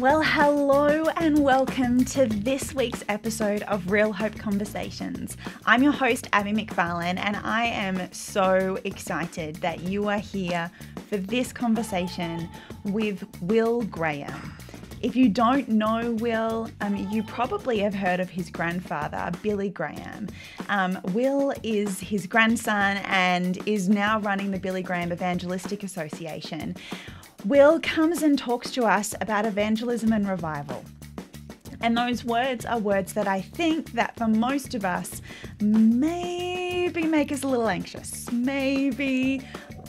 Well, hello and welcome to this week's episode of Real Hope Conversations. I'm your host, Abby McFarlane, and I am so excited that you are here for this conversation with Will Graham. If you don't know Will, you probably have heard of his grandfather, Billy Graham. Will is his grandson and is now running the Billy Graham Evangelistic Association. Will comes and talks to us about evangelism and revival. And those words are words that I think that for most of us maybe make us a little anxious. Maybe,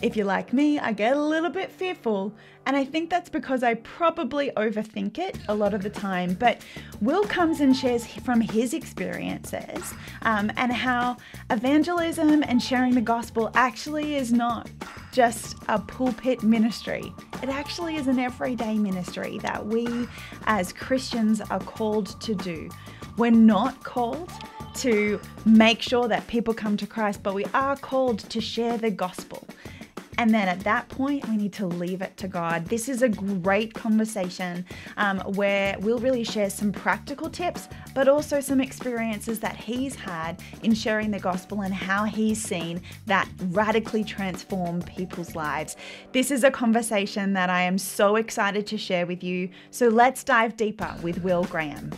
if you're like me, I get a little bit fearful. And I think that's because I probably overthink it a lot of the time. But Will comes and shares from his experiences and how evangelism and sharing the gospel actually is not just a pulpit ministry. It actually is an everyday ministry that we as Christians are called to do. We're not called to make sure that people come to Christ, but we are called to share the gospel. And then at that point, we need to leave it to God. This is a great conversation where Will really shares some practical tips, but also some experiences that he's had in sharing the gospel and how he's seen that radically transform people's lives. This is a conversation that I am so excited to share with you. So let's dive deeper with Will Graham.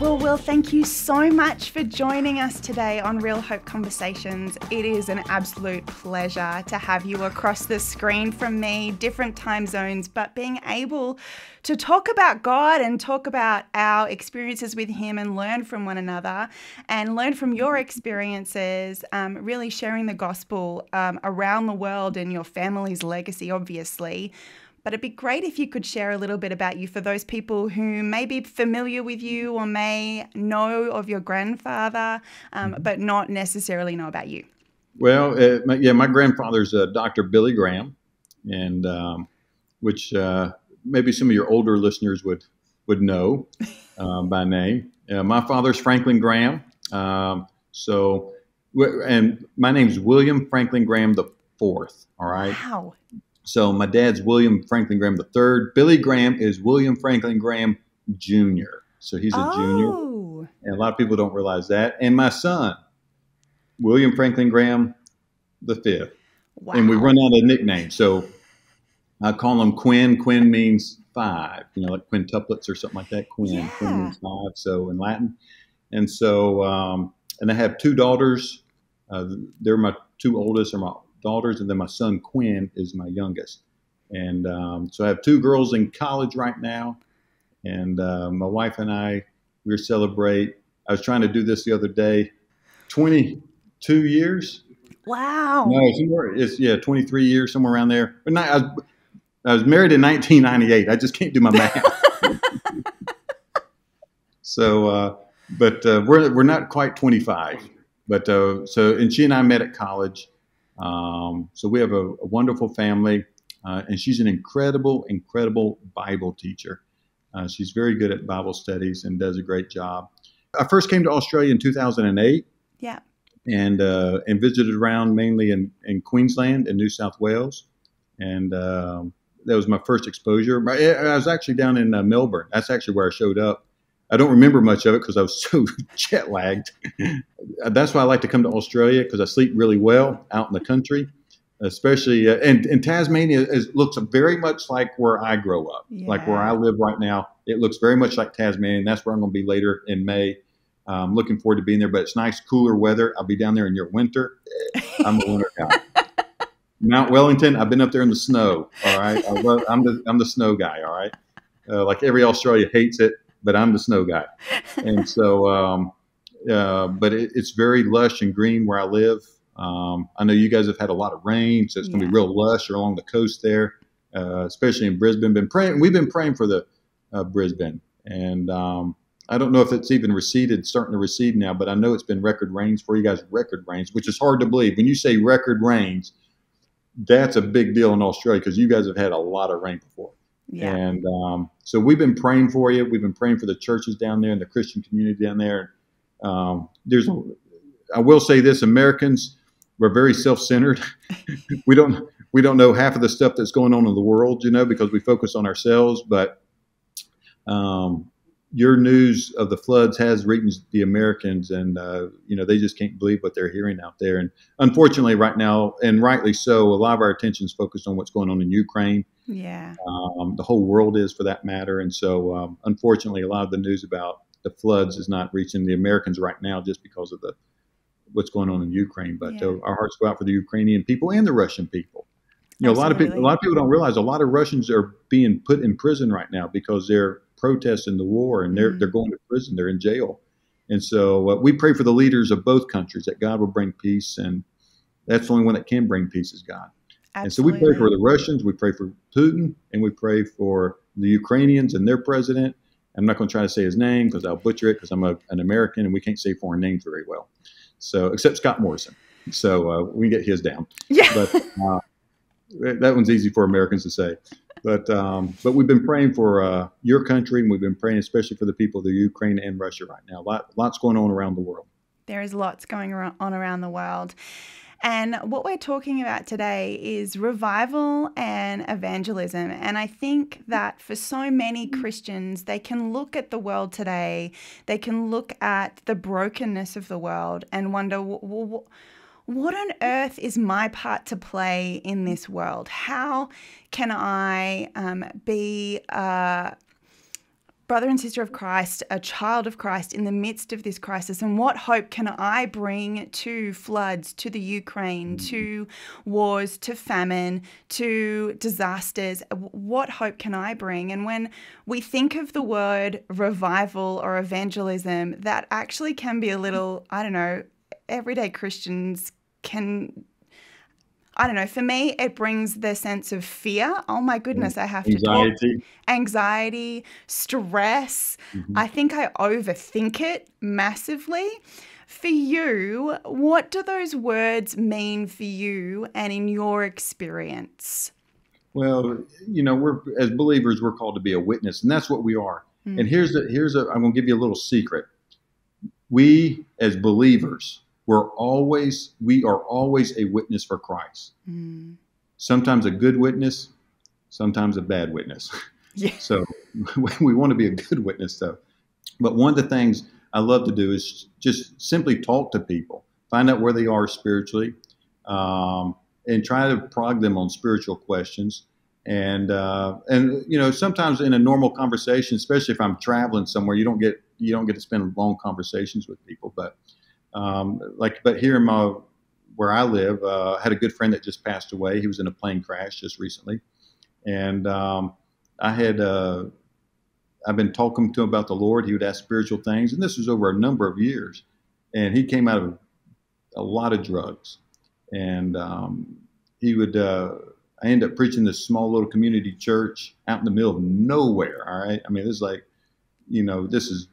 Well, Will, thank you so much for joining us today on Real Hope Conversations. It is an absolute pleasure to have you across the screen from me, different time zones, but being able to talk about God and talk about our experiences with Him and learn from one another and learn from your experiences, really sharing the gospel around the world and your family's legacy, obviously. But it'd be great if you could share a little bit about you for those people who may be familiar with you or may know of your grandfather, but not necessarily know about you. Well, my grandfather's Dr. Billy Graham, and which maybe some of your older listeners would know by name. My father's Franklin Graham. And my name's William Franklin Graham IV. All right. Wow. So my dad's William Franklin Graham III. Billy Graham is William Franklin Graham Jr. So he's a junior. And a lot of people don't realize that. And my son, William Franklin Graham V. Wow. And we run out of nicknames. So I call him Quinn. Quinn means five, you know, like quintuplets or something like that. Quinn. Yeah. Quinn means five, so in Latin. And so, and I have two daughters. They're my two oldest, and then my son Quinn is my youngest. And so I have two girls in college right now, and my wife and I, we celebrate, I was trying to do this the other day, 22 years. Wow. No, it's yeah, 23 years, somewhere around there. But not, I was married in 1998. I just can't do my math. So but we're not quite 25, but so, and she and I met at college. So we have a wonderful family, and she's an incredible, incredible Bible teacher. She's very good at Bible studies and does a great job. I first came to Australia in 2008. Yeah. And visited around mainly in Queensland and New South Wales. And that was my first exposure. I was actually down in Melbourne. That's actually where I showed up. I don't remember much of it because I was so jet lagged. That's why I like to come to Australia, because I sleep really well out in the country, especially. And Tasmania looks very much like where I grow up, yeah. Like where I live right now. It looks very much like Tasmania, and that's where I'm going to be later in May. I'm looking forward to being there, but it's nice, cooler weather. I'll be down there in your winter. I'm a winter guy. Mount Wellington, I've been up there in the snow. All right, I'm the snow guy. All right, like every Australia hates it. But I'm the snow guy. And so, but it's very lush and green where I live. I know you guys have had a lot of rain, so it's going to be real lush along the coast there, especially in Brisbane. We've been praying for the Brisbane. And I don't know if it's even receded, starting to recede now, but I know it's been record rains for you guys, record rains, which is hard to believe. When you say record rains, that's a big deal in Australia because you guys have had a lot of rain before. Yeah. And so we've been praying for you. We've been praying for the churches down there and the Christian community down there. I will say this, Americans, we're very self-centered. we don't know half of the stuff that's going on in the world, you know, because we focus on ourselves. But your news of the floods has reached the Americans, and you know, they just can't believe what they're hearing out there. And unfortunately, right now, and rightly so, a lot of our attention is focused on what's going on in Ukraine. Yeah, the whole world is, for that matter. And so, unfortunately, a lot of the news about the floods is not reaching the Americans right now, just because of what's going on in Ukraine. But yeah, our hearts go out for the Ukrainian people and the Russian people. You know, a lot of people don't realize a lot of Russians are being put in prison right now because they're protesting the war, and they're going to prison. They're in jail. And so we pray for the leaders of both countries, that God will bring peace. And that's the only one that can bring peace is God. Absolutely. And so we pray for the Russians, we pray for Putin, and we pray for the Ukrainians and their president. I'm not going to try to say his name because I'll butcher it, because I'm an American and we can't say foreign names very well. So, except Scott Morrison. So we get his down. Yeah. But that one's easy for Americans to say. But we've been praying for your country, and we've been praying especially for the people of the Ukraine and Russia right now. Lots going on around the world. There is lots going on around the world. And what we're talking about today is revival and evangelism. And I think that for so many Christians, they can look at the world today, they can look at the brokenness of the world and wonder, what on earth is my part to play in this world? How can I be a brother and sister of Christ, a child of Christ in the midst of this crisis? And what hope can I bring to floods, to the Ukraine, to wars, to famine, to disasters? What hope can I bring? And when we think of the word revival or evangelism, that actually can be a little, I don't know, everyday Christians can, I don't know, for me, it brings the sense of fear. Oh my goodness, I have to talk. Anxiety, stress. Mm-hmm. I think I overthink it massively. For you, what do those words mean for you and in your experience? Well, you know, we're, as believers, we're called to be a witness, and that's what we are. Mm-hmm. And here's a, I'm going to give you a little secret. We, as believers, we are always a witness for Christ. Mm. Sometimes a good witness, sometimes a bad witness. Yeah. So we want to be a good witness, though. But one of the things I love to do is just simply talk to people, find out where they are spiritually, and try to prod them on spiritual questions. And you know, sometimes in a normal conversation, especially if I'm traveling somewhere, you don't get to spend long conversations with people, but. But here in where I live, I had a good friend that just passed away. He was in a plane crash just recently. And, I've been talking to him about the Lord. He would ask spiritual things, and this was over a number of years. And he came out of a lot of drugs, and, I ended up preaching this small little community church out in the middle of nowhere. All right. I mean, it's like, you know, this is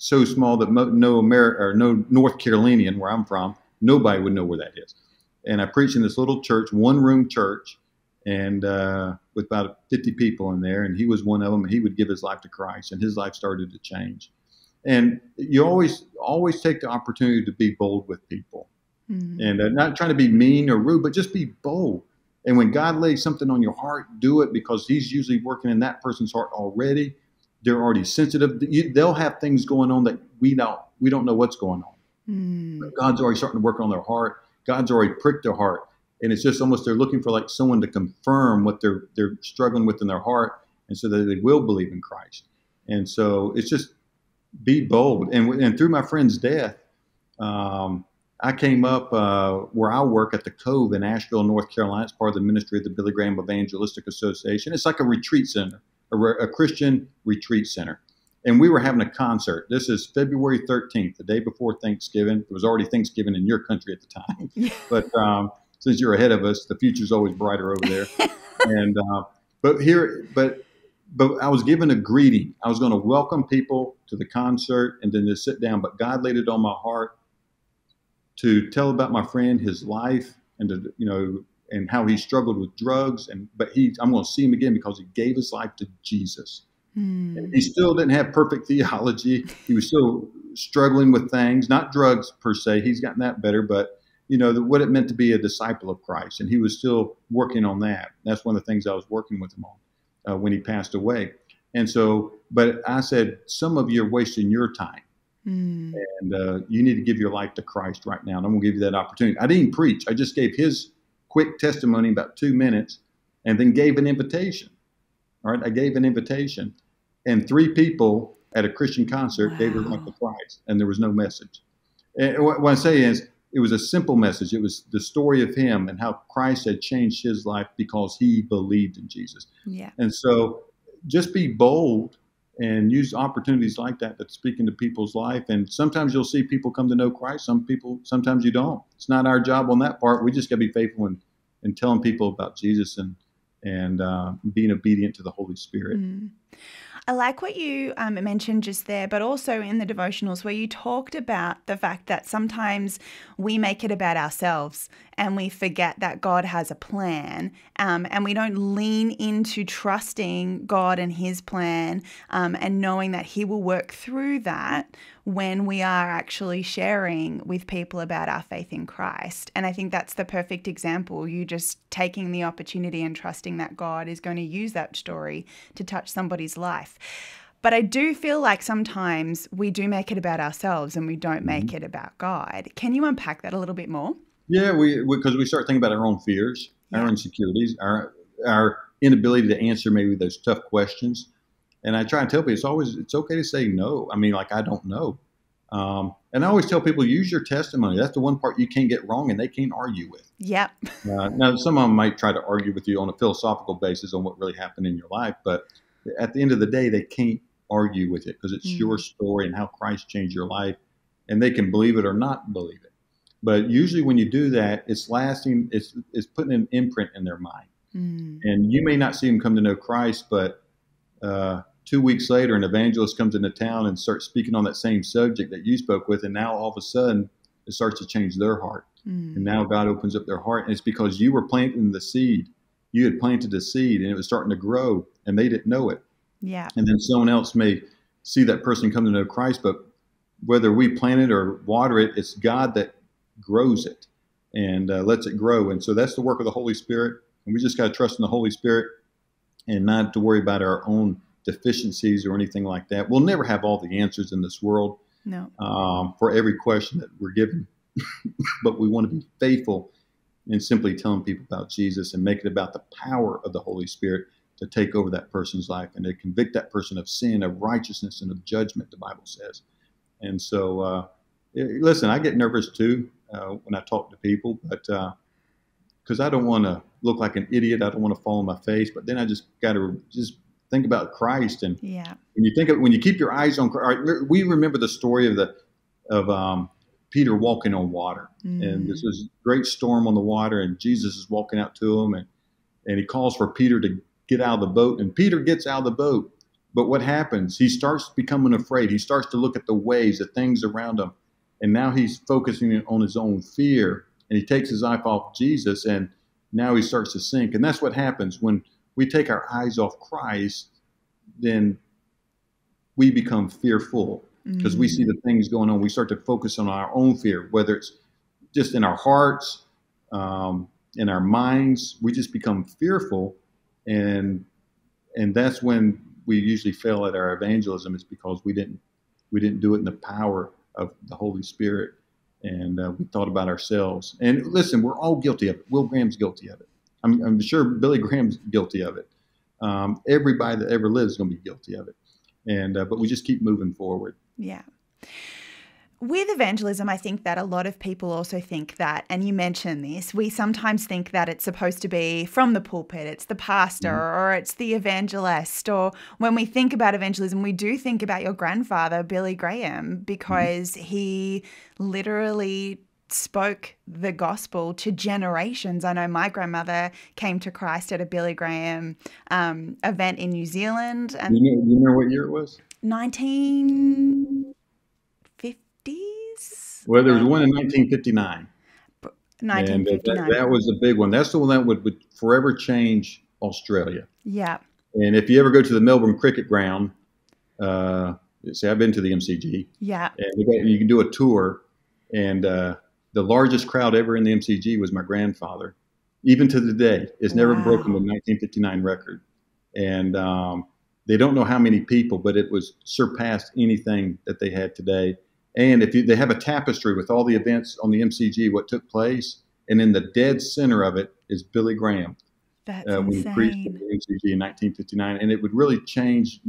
so small that no North Carolinian, where I'm from, nobody would know where that is. And I preached in this little church, one-room church, and with about 50 people in there, and he was one of them. He would give his life to Christ, and his life started to change. And you always take the opportunity to be bold with people. Mm-hmm. And not trying to be mean or rude, but just be bold. And when God lays something on your heart, do it, because he's usually working in that person's heart already. They're already sensitive. They'll have things going on that we don't know what's going on. Mm. But God's already starting to work on their heart. God's already pricked their heart. And it's just almost they're looking for like someone to confirm what they're struggling with in their heart, and so that they will believe in Christ. And so it's just be bold. And through my friend's death, I came up where I work at the Cove in Asheville, North Carolina. It's part of the ministry of the Billy Graham Evangelistic Association. It's like a retreat center. A Christian retreat center. And we were having a concert. This is February 13th, the day before Thanksgiving. It was already Thanksgiving in your country at the time. Yeah. But since you're ahead of us, the future's always brighter over there. And but I was given a greeting. I was going to welcome people to the concert and then just sit down. But God laid it on my heart to tell about my friend, his life, and to, you know, and how he struggled with drugs. But I'm going to see him again because he gave his life to Jesus. Mm. And he still didn't have perfect theology. He was still struggling with things, not drugs per se. He's gotten that better, but you know, what it meant to be a disciple of Christ. And he was still working on that. That's one of the things I was working with him on when he passed away. And so, but I said, some of you are wasting your time. Mm. And you need to give your life to Christ right now. And I'm going to give you that opportunity. I didn't preach. I just gave his quick testimony, about 2 minutes, and then gave an invitation. All right. I gave an invitation, and 3 people at a Christian concert gave their life to Christ, and there was no message. And what I'm saying is, it was a simple message. It was the story of him and how Christ had changed his life because he believed in Jesus. Yeah. And so just be bold and use opportunities like that that speak into people's life. And sometimes you'll see people come to know Christ. Some people, sometimes you don't. It's not our job on that part. We just got to be faithful in telling people about Jesus and being obedient to the Holy Spirit. Mm. I like what you mentioned just there, but also in the devotionals where you talked about the fact that sometimes we make it about ourselves and we forget that God has a plan, and we don't lean into trusting God and his plan, and knowing that he will work through that when we are actually sharing with people about our faith in Christ. And I think that's the perfect example. You just taking the opportunity and trusting that God is going to use that story to touch somebody's life. But I do feel like sometimes we do make it about ourselves and we don't make it about God. Can you unpack that a little bit more? Yeah, because we start thinking about our own fears, our insecurities, our inability to answer maybe those tough questions. And I try and tell people it's okay to say no. I mean, like, I don't know. And I always tell people, use your testimony. That's the one part you can't get wrong and they can't argue with. Yep. Now, some of them might try to argue with you on a philosophical basis on what really happened in your life, but at the end of the day, they can't argue with it because it's your story and how Christ changed your life, and they can believe it or not believe it. But usually when you do that, it's lasting, it's putting an imprint in their mind. Mm. And you may not see them come to know Christ, but 2 weeks later, an evangelist comes into town and starts speaking on that same subject that you spoke with. And now all of a sudden it starts to change their heart. Mm. And now God opens up their heart, and it's because you were planting the seed. You had planted a seed and it was starting to grow, and they didn't know it. Yeah. And then someone else may see that person come to know Christ, but whether we plant it or water it, it's God that grows it and lets it grow. And so that's the work of the Holy Spirit. And we just got to trust in the Holy Spirit and not to worry about our own deficiencies or anything like that. We'll never have all the answers in this world for every question that we're given, but we want to be faithful and simply telling people about Jesus and make it about the power of the Holy Spirit to take over that person's life and to convict that person of sin, of righteousness, and of judgment, the Bible says. And so, listen, I get nervous too when I talk to people, but because I don't want to look like an idiot. I don't want to fall on my face, but then I just got to just think about Christ. And when you keep your eyes on Christ, we remember the story of Peter walking on water, and this was a great storm on the water, and Jesus is walking out to him, and he calls for Peter to get out of the boat, and Peter gets out of the boat. But what happens? He starts becoming afraid. He starts to look at the waves, the things around him, and now he's focusing on his own fear, and he takes his eye off Jesus, and now he starts to sink. And that's what happens when we take our eyes off Christ. Then we become fearful, because we see the things going on. We start to focus on our own fear, whether it's just in our hearts, in our minds. We just become fearful, and that's when we usually fail at our evangelism. It's because we didn't do it in the power of the Holy Spirit, and we thought about ourselves. And listen, we're all guilty of it. Will Graham's guilty of it. I'm sure Billy Graham's guilty of it. Everybody that ever lives is going to be guilty of it. And but we just keep moving forward. Yeah. With evangelism, I think that a lot of people also think that, and you mentioned this, we sometimes think that it's supposed to be from the pulpit, it's the pastor or it's the evangelist. Or when we think about evangelism, we do think about your grandfather, Billy Graham, because he literally spoke the gospel to generations. I know my grandmother came to Christ at a Billy Graham event in New Zealand. And you know what year it was? 1950s? Well, there was one in 1959. 1959. And that was the big one. That's the one that would forever change Australia. Yeah. And if you ever go to the Melbourne Cricket Ground, see, I've been to the MCG. Yeah. And you can do a tour. And The largest crowd ever in the MCG was my grandfather. Even to the day, it's never broken the 1959 record. And they don't know how many people, but it was surpassed anything that they had today. And if you, they have a tapestry with all the events on the MCG, what took place, and in the dead center of it is Billy Graham. That's when he preached at the MCG in 1959, and it would really change.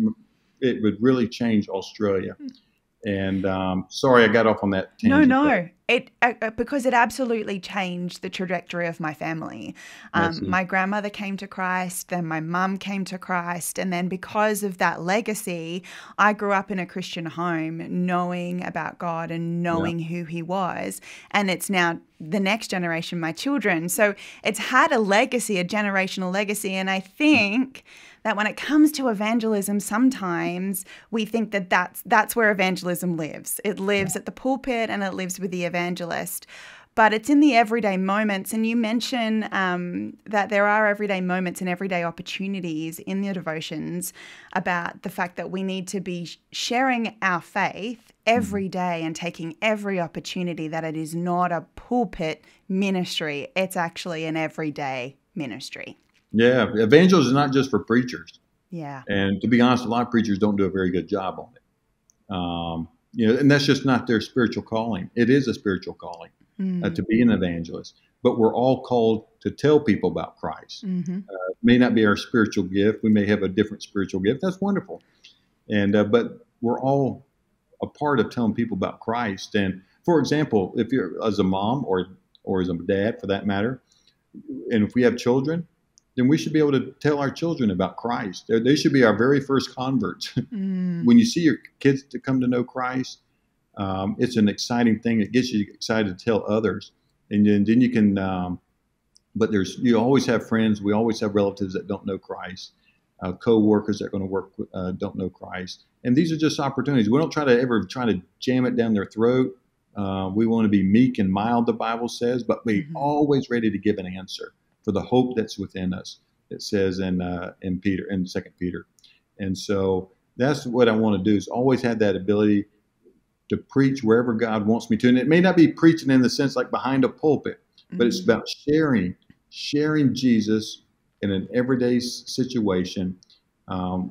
It would really change Australia. And sorry, I got off on that tangent. No, no. Because it absolutely changed the trajectory of my family. My grandmother came to Christ, then my mum came to Christ. And then because of that legacy, I grew up in a Christian home knowing about God and knowing who he was. And it's now the next generation, my children. So it's had a legacy, a generational legacy. And I think that when it comes to evangelism, sometimes we think that that's where evangelism lives. It lives at the pulpit and it lives with the evangelist, but it's in the everyday moments. And you mention that there are everyday moments and everyday opportunities in the devotions about the fact that we need to be sharing our faith every day and taking every opportunity, that it is not a pulpit ministry. It's actually an everyday ministry. Yeah. Evangelism is not just for preachers. Yeah. And to be honest, a lot of preachers don't do a very good job on it. You know, and that's just not their spiritual calling. It is a spiritual calling to be an evangelist, but we're all called to tell people about Christ. It may not be our spiritual gift. We may have a different spiritual gift. That's wonderful. And, but we're all a part of telling people about Christ. And for example, if you're as a mom or as a dad for that matter, and if we have children, then we should be able to tell our children about Christ. They should be our very first converts. When you see your kids to come to know Christ, it's an exciting thing. It gets you excited to tell others. And then you can, but you always have friends. We always have relatives that don't know Christ, co-workers that are going to work with, don't know Christ. And these are just opportunities. We don't try to ever try to jam it down their throat. We want to be meek and mild, the Bible says, but we're always ready to give an answer for the hope that's within us, it says in 2 Peter. And so that's what I want to do, is always have that ability to preach wherever God wants me to. And it may not be preaching in the sense like behind a pulpit, but it's about sharing Jesus in an everyday situation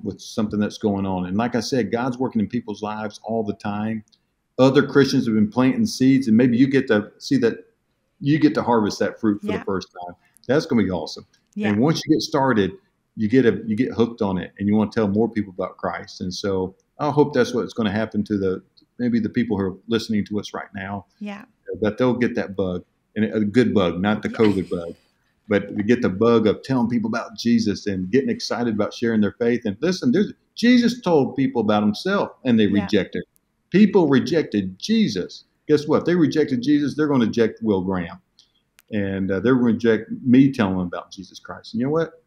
with something that's going on. And like I said, God's working in people's lives all the time. Other Christians have been planting seeds, and maybe you get to see that, you get to harvest that fruit for the first time. That's going to be awesome. Yeah. And once you get started, you get hooked on it, and you want to tell more people about Christ. And so I hope that's what's going to happen to maybe the people who are listening to us right now. Yeah. That they'll get that bug, and a good bug, not the COVID bug, but to get the bug of telling people about Jesus and getting excited about sharing their faith. And listen, Jesus told people about himself, and they rejected. People rejected Jesus. Guess what? If they rejected Jesus, they're going to reject Will Graham. And they're going to reject me telling them about Jesus Christ. And you know what?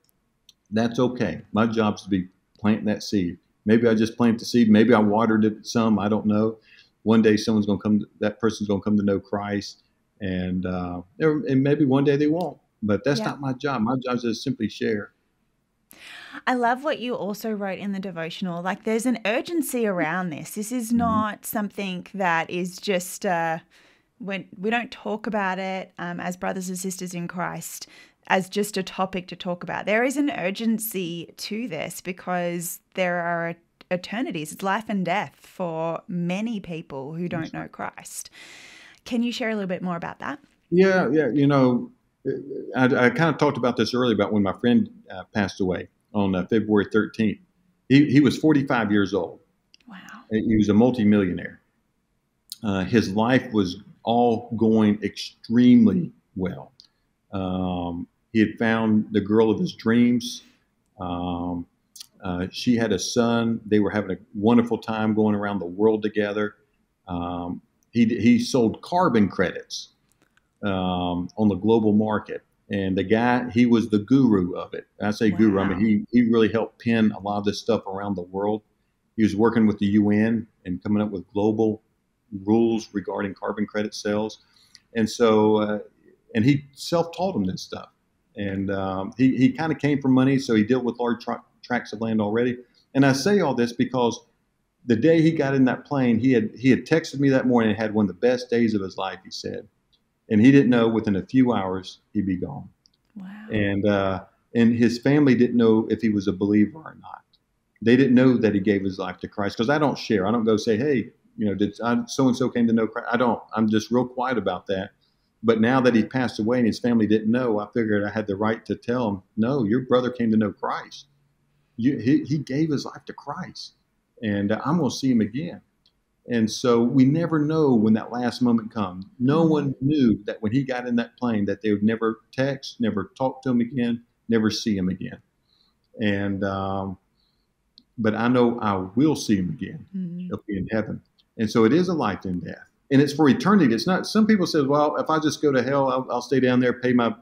That's okay. My job is to be planting that seed. Maybe I just planted the seed. Maybe I watered it some. I don't know. One day someone's going to come. That person's going to come to know Christ, and maybe one day they won't. But that's not my job. My job is to simply share. I love what you also wrote in the devotional. Like, there's an urgency around this. This is not something that is just. When we don't talk about it as brothers and sisters in Christ as just a topic to talk about. There is an urgency to this because there are eternities. It's life and death for many people who don't know Christ. Can you share a little bit more about that? Yeah. You know, I kind of talked about this earlier about when my friend passed away on February 13th. He was 45 years old. Wow. He was a multimillionaire. His life was all going extremely well. He had found the girl of his dreams. She had a son. They were having a wonderful time going around the world together. He sold carbon credits on the global market. And the guy, he was the guru of it. And I say guru, I mean, he really helped pin a lot of this stuff around the world. He was working with the UN and coming up with global rules regarding carbon credit sales. And so, and he self-taught him this stuff. And he kind of came from money, so he dealt with large tracts of land already. And I say all this because the day he got in that plane, he had texted me that morning and had one of the best days of his life, he said. And he didn't know within a few hours he'd be gone. Wow. And his family didn't know if he was a believer or not. They didn't know that he gave his life to Christ, because I don't share. I don't go say, hey, you know, did so-and-so came to know Christ? I don't. I'm just real quiet about that. But now that he passed away and his family didn't know, I figured I had the right to tell him, no, your brother came to know Christ. He gave his life to Christ, and I'm going to see him again. And so we never know when that last moment comes. No one knew that when he got in that plane that they would never text, never talk to him again, never see him again. And but I know I will see him again. Mm-hmm. He'll be in heaven. And so it is a life and death. And it's for eternity. It's not, some people say, well, if I just go to hell, I'll stay down there, pay my,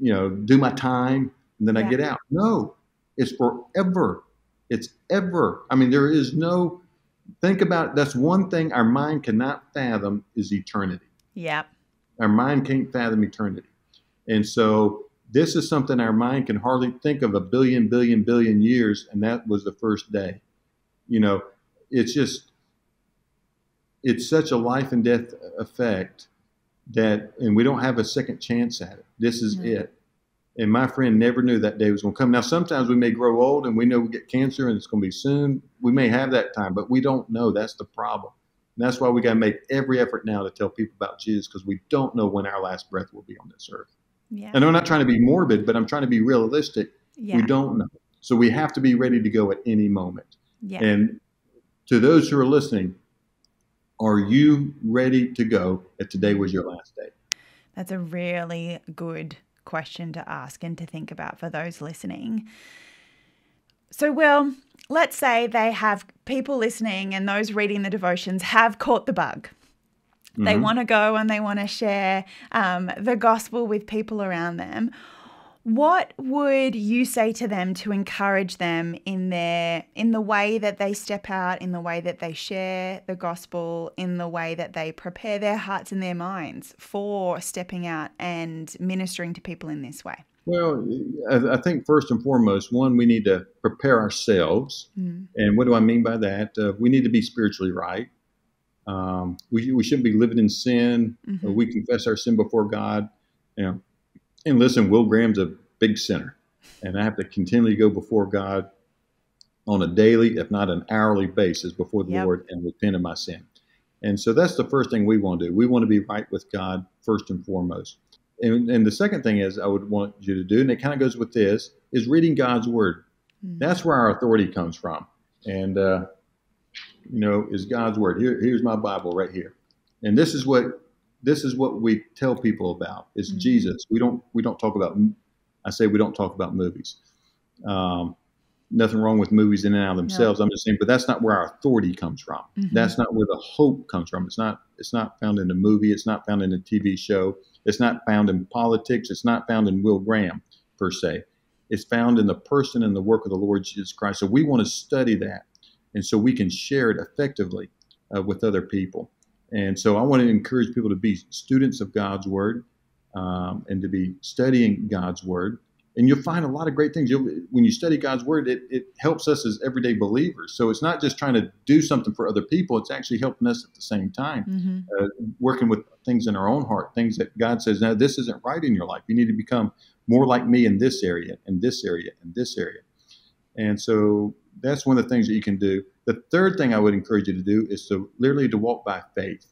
you know, do my time, and then I get out. No, it's forever. It's ever. I mean, there is no, think about it. That's one thing our mind cannot fathom is eternity. Yeah. Our mind can't fathom eternity. And so this is something our mind can hardly think of, a billion years. And that was the first day. You know, it's just, it's such a life and death effect that, and we don't have a second chance at it. This is it. And my friend never knew that day was going to come. Now, sometimes we may grow old and we know we get cancer and it's going to be soon. We may have that time, but we don't know. That's the problem. And that's why we got to make every effort now to tell people about Jesus, because we don't know when our last breath will be on this earth. Yeah. And I'm not trying to be morbid, but I'm trying to be realistic. Yeah. We don't know. So we have to be ready to go at any moment. Yeah. And to those who are listening, are you ready to go if today was your last day? That's a really good question to ask and to think about for those listening. So, well, let's say they have people listening and those reading the devotions have caught the bug. Mm-hmm. They want to go and they want to share the gospel with people around them. What would you say to them to encourage them in the way that they step out, in the way that they share the gospel, in the way that they prepare their hearts and their minds for stepping out and ministering to people in this way? Well, I think first and foremost, one, we need to prepare ourselves. Mm. And what do I mean by that? We need to be spiritually right. We shouldn't be living in sin. Mm-hmm. We confess our sin before God. You know, and listen, Will Graham's a big sinner, and I have to continually go before God on a daily, if not an hourly basis before the Lord and repent of my sin. And so that's the first thing we want to do. We want to be right with God first and foremost. And the second thing is I would want you to do, and it kind of goes with this, is reading God's word. Mm-hmm. That's where our authority comes from. And, you know, is God's word. Here's my Bible right here. And this is what we tell people about. It's mm-hmm. Jesus. We don't talk about, I say we don't talk about movies. Nothing wrong with movies in and out of themselves. No. I'm just saying, but that's not where our authority comes from. Mm-hmm. That's not where the hope comes from. It's not found in a movie. It's not found in a TV show. It's not found in politics. It's not found in Will Graham per se. It's found in the person and the work of the Lord Jesus Christ. So we want to study that. And so we can share it effectively with other people. And so I want to encourage people to be students of God's word and to be studying God's word. And you'll find a lot of great things. When you study God's word, it helps us as everyday believers. So it's not just trying to do something for other people. It's actually helping us at the same time, mm-hmm. Working with things in our own heart, things that God says, no, this isn't right in your life. You need to become more like me in this area, and this area, and this area. And so that's one of the things that you can do. The third thing I would encourage you to do is to literally to walk by faith.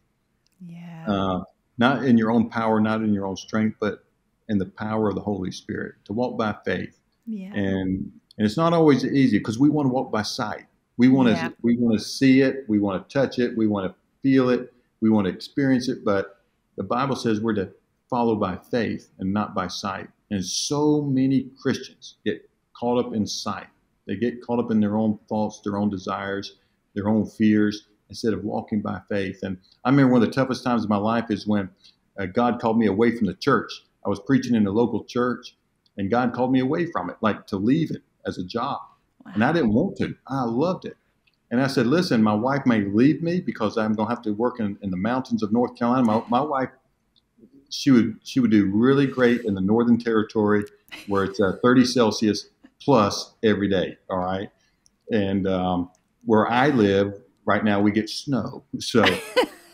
Yeah. Not in your own power, not in your own strength, but in the power of the Holy Spirit, to walk by faith. Yeah. And it's not always easy because we want to walk by sight. We want to see it. We want to touch it. We want to feel it. We want to experience it. But the Bible says we're to follow by faith and not by sight. And so many Christians get caught up in sight. They get caught up in their own thoughts, their own desires, their own fears, instead of walking by faith. And I remember one of the toughest times of my life is when God called me away from the church. I was preaching in a local church, and God called me away from it, like to leave it as a job. Wow. And I didn't want to. I loved it. And I said, listen, my wife may leave me because I'm going to have to work in the mountains of North Carolina. My wife, she would do really great in the Northern Territory, where it's 30 Celsius. Plus every day. All right. And where I live right now, we get snow. So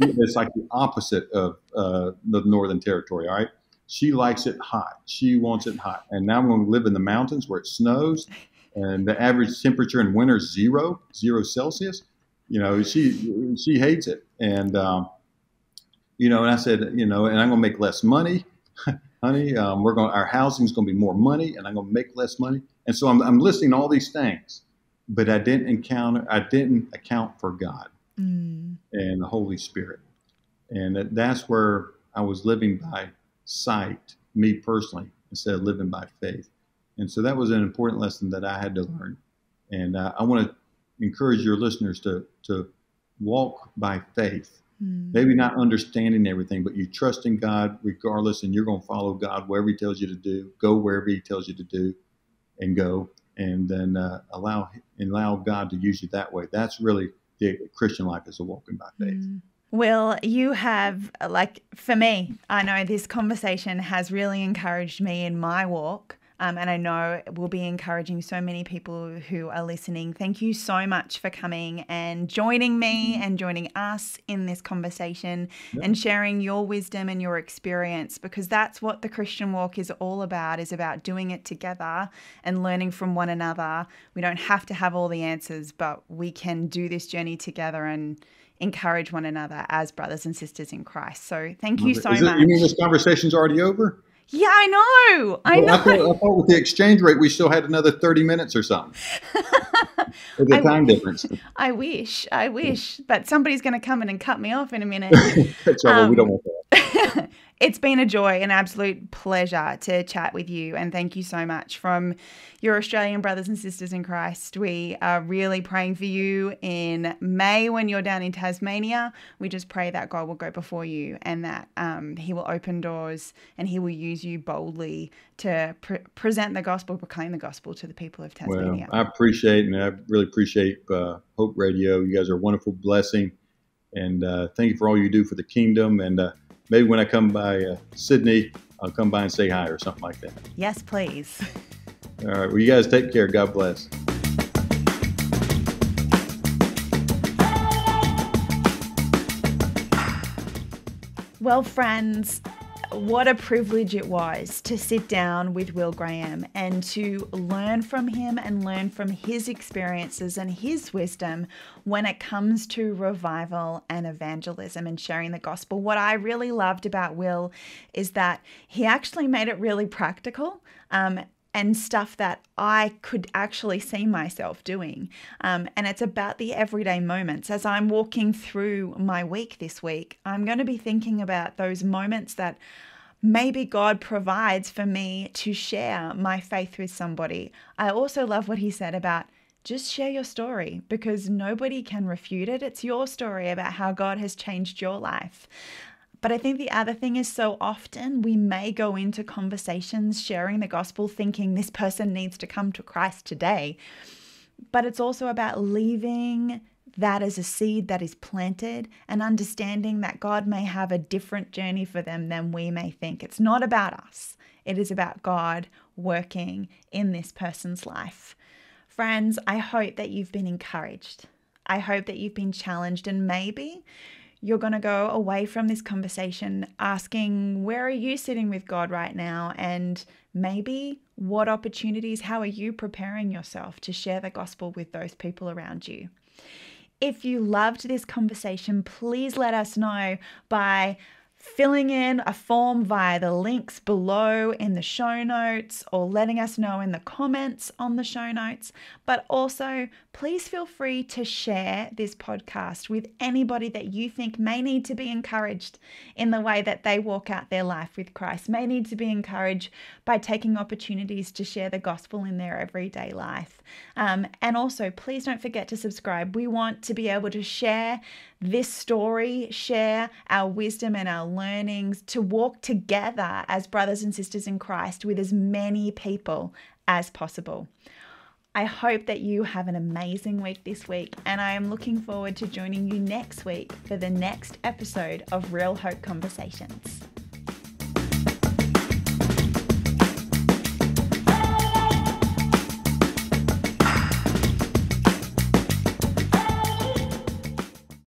It's like the opposite of the Northern Territory, all right? She likes it hot. She wants it hot. And now I'm going to live in the mountains where it snows, and the average temperature in winter is zero Celsius. You know, she hates it. And, you know, and I said, you know, and I'm going to make less money. Honey, our housing is going to be more money, and I'm going to make less money. And so I'm listing all these things, but I didn't account for God and the Holy Spirit. And that's where I was living by sight, me personally, instead of living by faith. And so that was an important lesson that I had to learn. And I want to encourage your listeners to walk by faith. Maybe not understanding everything, but you trust in God regardless, and you're going to follow God wherever he tells you to do, go wherever he tells you to do, and go, and then allow God to use you that way. That's really the Christian life, is a walking by faith. Well, you have, like, for me, I know this conversation has really encouraged me in my walk. And I know it will be encouraging so many people who are listening. Thank you so much for coming and joining me and joining us in this conversation and sharing your wisdom and your experience, because that's what the Christian walk is all about, is about doing it together and learning from one another. We don't have to have all the answers, but we can do this journey together and encourage one another as brothers and sisters in Christ. So thank you so much. You mean this conversation's already over? Yeah, I know. I know. I thought with the exchange rate, we still had another 30 minutes or something. There's a time difference. I wish. But somebody's going to come in and cut me off in a minute. That's all right. We don't want that. It's been a joy, an absolute pleasure to chat with you. And thank you so much from your Australian brothers and sisters in Christ. We are really praying for you in May when you're down in Tasmania. We just pray that God will go before you, and that he will open doors, and he will use you boldly to present the gospel, proclaim the gospel to the people of Tasmania. Well, I really appreciate Hope Radio. You guys are a wonderful blessing. And thank you for all you do for the kingdom. And maybe when I come by Sydney, I'll come by and say hi or something like that. Yes, please. All right. Well, you guys take care. God bless. Well, friends, what a privilege it was to sit down with Will Graham and to learn from him and learn from his experiences and his wisdom when it comes to revival and evangelism and sharing the gospel. What I really loved about Will is that he actually made it really practical, and stuff that I could actually see myself doing. And it's about the everyday moments. As I'm walking through my week this week, I'm going to be thinking about those moments that maybe God provides for me to share my faith with somebody. I also love what he said about just share your story, because nobody can refute it. It's your story about how God has changed your life. But I think the other thing is, so often we may go into conversations sharing the gospel thinking this person needs to come to Christ today. But it's also about leaving that as a seed that is planted and understanding that God may have a different journey for them than we may think. It's not about us. It is about God working in this person's life. Friends, I hope that you've been encouraged. I hope that you've been challenged, and maybe you're going to go away from this conversation asking, where are you sitting with God right now? And maybe what opportunities, how are you preparing yourself to share the gospel with those people around you? If you loved this conversation, please let us know by filling in a form via the links below in the show notes, or letting us know in the comments on the show notes. But also, please feel free to share this podcast with anybody that you think may need to be encouraged in the way that they walk out their life with Christ, may need to be encouraged by taking opportunities to share the gospel in their everyday life. And also, please don't forget to subscribe. We want to be able to share this story, share our wisdom and our learnings, to walk together as brothers and sisters in Christ with as many people as possible. I hope that you have an amazing week this week, and I am looking forward to joining you next week for the next episode of Real Hope Conversations.